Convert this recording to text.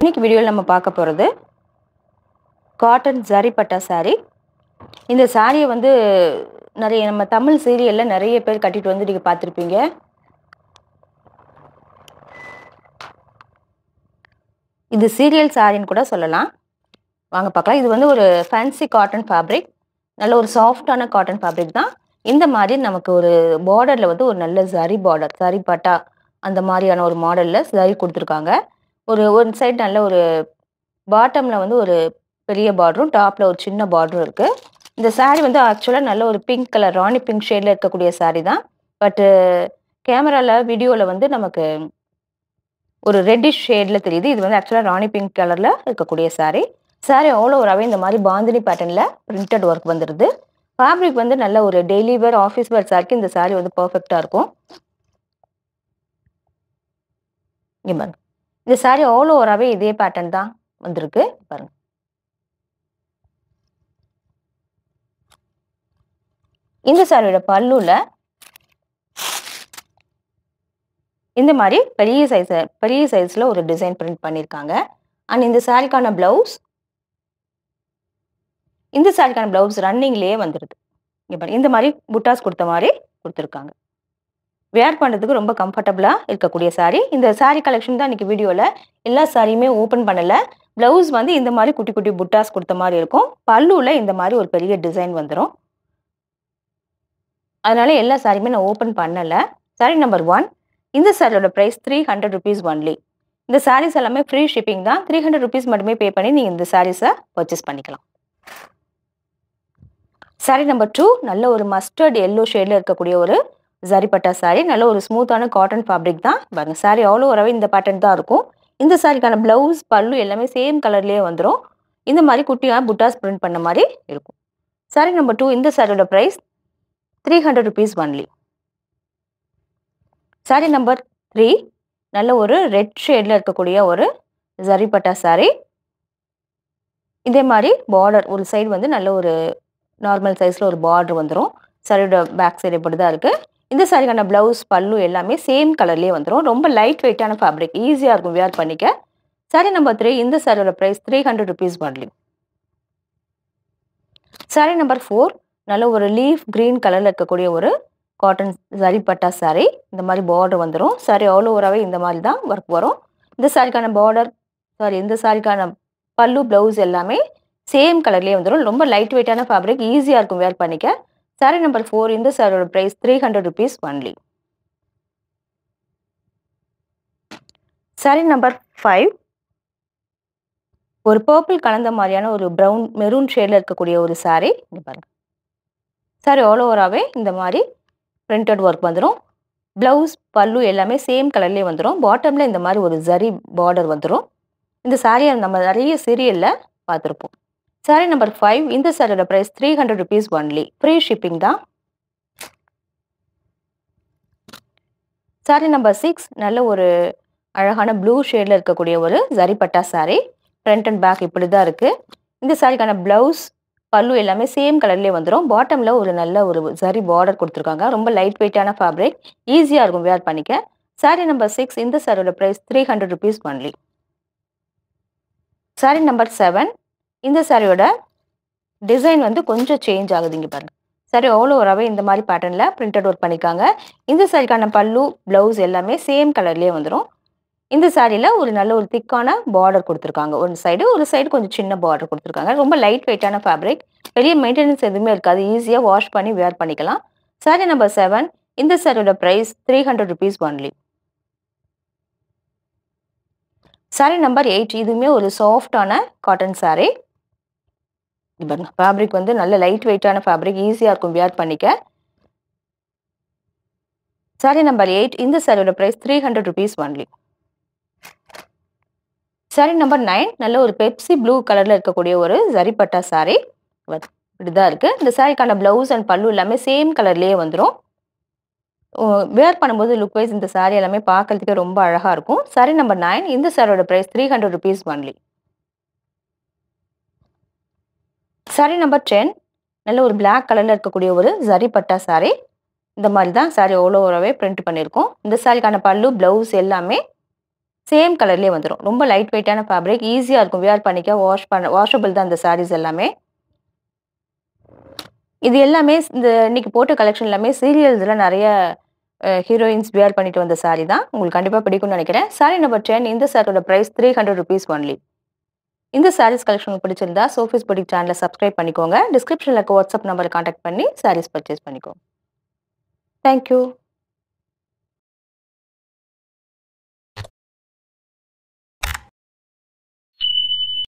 இன்னைக்கு வீடியோல நம்ம பார்க்க போறது காட்டன் ஜரி பட்டா saree. இந்த saree வந்து நிறைய நம்ம தமிழ் சீரியல்ல நிறைய பேர் கட்டிட்டு வந்து நீங்க பாத்திருப்பீங்க. இது சீரியல் saree கூட சொல்லலாம். வாங்க பார்க்கலாம். இது வந்து ஒரு ஃபேன்சி காட்டன் ஃபேப்ரிக். நல்ல ஒரு சாஃப்ட்டான காட்டன் ஃபேப்ரிக் தான். இந்த மாதிரி நமக்கு ஒரு borderல வந்து ஒரு நல்ல ஜரி border, ஜரி பட்டா அந்த மாதிரியான ஒரு மாடல்ல saree கொடுத்திருக்காங்க. ஒரு one side நல்ல ஒரு bottomல வந்து ஒரு பெரிய borderம் topல ஒரு சின்ன borderம் இருக்கு. இந்த saree வந்து actually நல்ல ஒரு pink color ராணி pink shadeல இருக்க கூடிய saree தான். பட் கேமரால வீடியோல வந்து நமக்கு ஒரு reddish shadeல தெரியுது. இது வந்து actually ராணி pink கலர்ல இருக்க கூடிய saree. Saree all over இந்த மாதிரி பாந்தினி patternல printed work வந்திருது. Fabric வந்து நல்ல ஒரு daily wear office wear saree இந்த saree வந்து perfect-ஆ இருக்கும். இங்க The saree all over away, they pattern down under the burn. In the saree, pallula in the mari, Paris size low design print panirkanga, and in the saree kana blouse in the saree kana blouse running lay under the in the mari, buttas kurtamari, kurturkanga. Wear பண்றதுக்கு ரொம்ப comfortable இருக்க கூடிய saree இந்த saree collection தான் இன்னைக்கு வீடியோல எல்லா sareeமே open பண்ணல blouse வந்து இந்த மாதிரி குட்டி குட்டி buttas கொடுத்த மாதிரி இருக்கும் பல்லுல இந்த மாதிரி ஒரு பெரிய டிசைன் வந்திரும் அதனால எல்லா sareeமே நான் ஓபன் பண்ணல saree number 1 இந்த sareeயோட price 300 rupees only இந்த sarees எல்லாமே free shipping தான் 300 rupees மட்டுமே பே பண்ணி நீங்க இந்த sarees-ஐ purchase பண்ணிக்கலாம் saree number 2 நல்ல ஒரு mustard yellow shade-ல இருக்க கூடிய ஒரு Zari patta saree, நல்ல ஒரு ஸ்மூத்தான காட்டன் ஃபேப்ரிக் தான். பாருங்க saree all over இந்த பேட்டர்ன் தான் இருக்கும். இந்த சாரிக்கான blouse, பல்லு எல்லாமே சேம் கலர்லயே வந்துரும். இந்த மாதிரி குட்டியா buttas print பண்ண மாதிரி இருக்கும். Saree number 2 இந்த சாரியோட price 300 rupees only. Saree number 3 நல்ல ஒரு ரெட் ஷேட்ல இருக்க கூடிய ஒரு zari patta saree. இதே மாதிரி border ஒரு சைடு வந்து நல்ல ஒரு நார்மல் சைஸ்ல ஒரு border வந்துரும். சாரியோட back side இப்படி தான் இருக்கு. இந்த சாரிக்கான blouse pallu எல்லாமே சேம் கலர்லயே வந்திரும் ரொம்ப லைட் வெயிட்டான ஃபேப்ரிக் ஈஸியா இருக்கும் wear பண்ணிக்க saree number 3 இந்த சாரியோட price 300 rupees only saree number 4 நல்ல ஒரு லீஃப் green கலர்ல இருக்க கூடிய ஒரு காட்டன் ஜரி பட்டா saree இந்த மாதிரி border வந்திரும் saree all over away இந்த மாதிரி தான் work வரும் இந்த சாரிக்கான border sorry இந்த சாரிக்கான pallu blouse எல்லாமே சேம் கலர்லயே வந்திரும் ரொம்ப லைட் வெயிட்டான ஃபேப்ரிக் ஈஸியா இருக்கும் wear பண்ணிக்க Saree number 4 in the saree price 300 rupees only. Saree number 5. ஒரு purple கலந்த மாதிரியான ஒரு brown maroon shade இருக்கக்கூடிய ஒரு saree இங்க பாருங்க. Saree all over away இந்த மாதிரி printed work வந்துரும். Blouse pallu எல்லாமே same கலர்லயே வந்துரும். Bottomல இந்த மாதிரி ஒரு zari border வந்துரும். இந்த saree நம்ம நிறைய serialல பாத்திருப்போம். Saree number 5 in the saree price 300 rupees only free shipping da saree number 6 நல்ல ஒரு அழகான blue shadeல இருக்க கூடிய ஒரு zari patta saree front and back இப்படி தான் இருக்கு இந்த saree-க்கான blouse pallu எல்லாமே same colorலயே வந்திரும் bottomல ஒரு நல்ல ஒரு zari border கொடுத்திருக்காங்க ரொம்ப light weight-ஆன fabric easy-ஆ இருக்கும் wear பண்ணிக்க saree number 6 in the saree price 300 rupees only saree number 7 இந்த சாரியோட டிசைன் வந்து கொஞ்சம் சேஞ்ச் ஆகுது இங்க பாருங்க. சாரி ஆல் ஓவர் அவே இந்த மாதிரி பேட்டர்ன்ல பிரிண்டட் வர்க் பண்ணிருக்காங்க. இந்த சாரிக்கான பல்லு, ப்ளவுஸ் எல்லாமே சேம் கலர்லயே வந்துரும். இந்த சாரியில ஒரு நல்ல ஒரு திக்கான border கொடுத்திருக்காங்க. ஒரு சைடு கொஞ்சம் சின்ன border கொடுத்திருக்காங்க. ரொம்ப லைட் வெயிட்டான ஃபேப்ரிக். பெரிய மெயின்டனன்ஸ் எதுமே இருக்காது. ஈஸியா வாஷ் பண்ணி wear பண்ணிக்கலாம். சாரி நம்பர் 7 இந்த சாரியோட price 300 rupees only. Sari number 8 இதுமே ஒரு சாஃப்ட்டான காட்டன் சாரி. இங்க ஃபேப்ரிக் வந்து நல்ல லைட் வெயிட்டான ஃபேப்ரிக் ஈஸியா இருக்கும் wear பண்ணிக்க saree number 8 இந்த சாரியோட price 300 rupees only saree number 9 நல்ல ஒரு பெப்சி ப்ளூ கலர்ல இருக்க கூடிய ஒரு zari patta saree இப்படி தான் இருக்கு இந்த சாரிக்கான blouse and pallu எல்லாமே சேம் கலர்லயே வந்துரும் wear பண்ணும்போது look wise இந்த saree எல்லாமே பார்க்கிறதுக்கு ரொம்ப அழகா இருக்கும் saree number 9 இந்த சாரியோட price 300 rupees only Saree number 10 நல்ல ஒரு black colorல இருக்க கூடிய ஒரு zari patta saree இந்த மாதிரி தான் saree all over வே print பண்ணிருக்கோம் இந்த saree-க்கான பல்லு blouse எல்லாமே same color-லயே வந்துரும் ரொம்ப light weight-ஆன fabric easy-ஆ இருக்கும் wear பண்ணிக்க washable தான் இந்த sarees எல்லாமே இது எல்லாமே இந்த இன்னைக்கு போட்ட கலெக்ஷன் எல்லாமே சீரியல்ஸ்ல நிறைய ஹீரோயின்ஸ் wear பண்ணிட்டு வந்த saree தான் உங்களுக்கு கண்டிப்பா பிடிக்கும்னு நினைக்கிறேன் saree number 10 இந்த saree-ோட price ₹300 only இந்த sarees collection பிடிச்சிருந்தா Sophy's Boutique channel-ல subscribe பண்ணிக்கோங்க description-ல WhatsApp number-ல contact பண்ணி sarees purchase பண்ணிக்கோங்க Thank you.